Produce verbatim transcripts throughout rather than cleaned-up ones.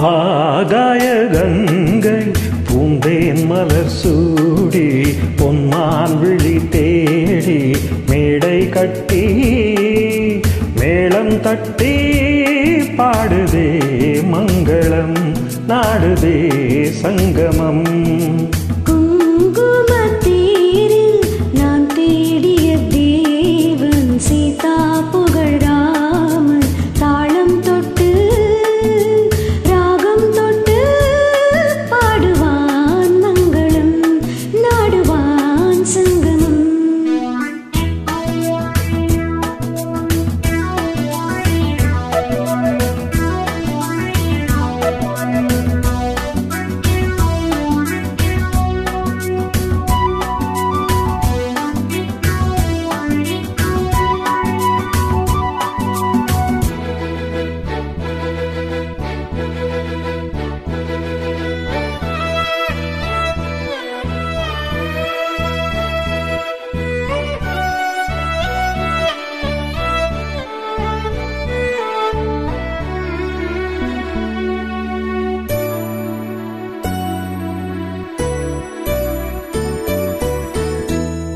ஆகாய கங்கை பூந்தேன் மலர் சூடி பொன்மான் விழி தேடி மேடை கட்டி மேளம் தட்டி பாடுதே மங்களம் நாடுதே சங்கமம்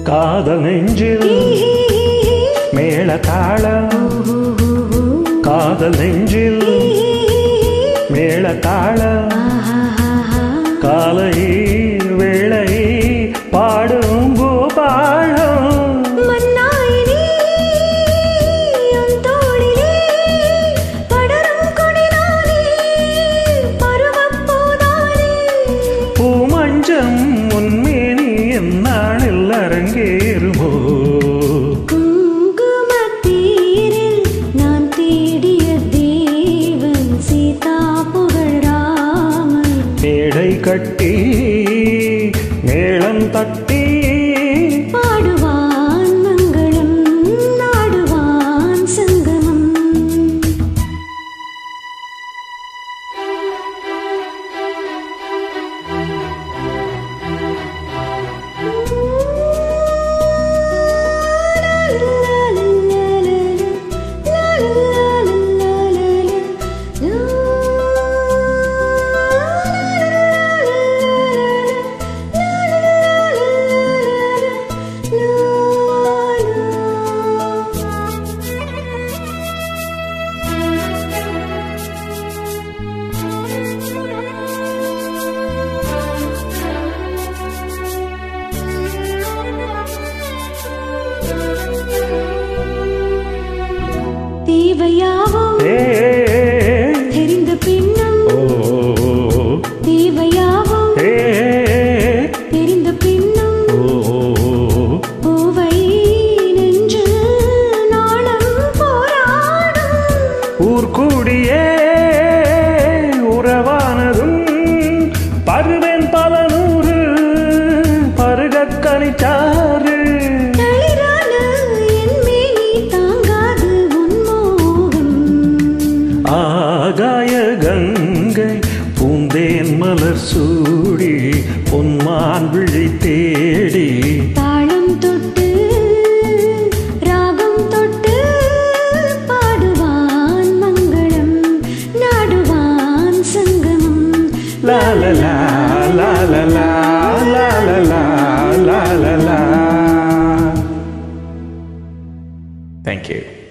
காதல் நெஞ்சில் மேள தாளம் காதல் நெஞ்சில் மேள தாளம் காலை வேளை பாடும் பூபாளம் பூமஞ்சம் உன்மேனி நாளில் அரங்கேறுமோ குங்குமத்தீரில் நான் தேடிய தேவன் சீதா புகழாமல் மேடை கட்டி மேளம் தட்டி பாடுவான் மங்களம் நாடுவான் சங்கமம் உறவானதும் பருவன் பல நூறு பருகக்கணிச்சாறு ஆகாய கங்கை பூந்தேன் மலர் சூடி பொன்மான் விழி தேடி தாளம் தொட்டு ராகம் தொட்டு பாடுவான் மங்களம் நாடுவான் சங்கமம் லாலலா லாலலா லாலலா லாலலா. Thank you.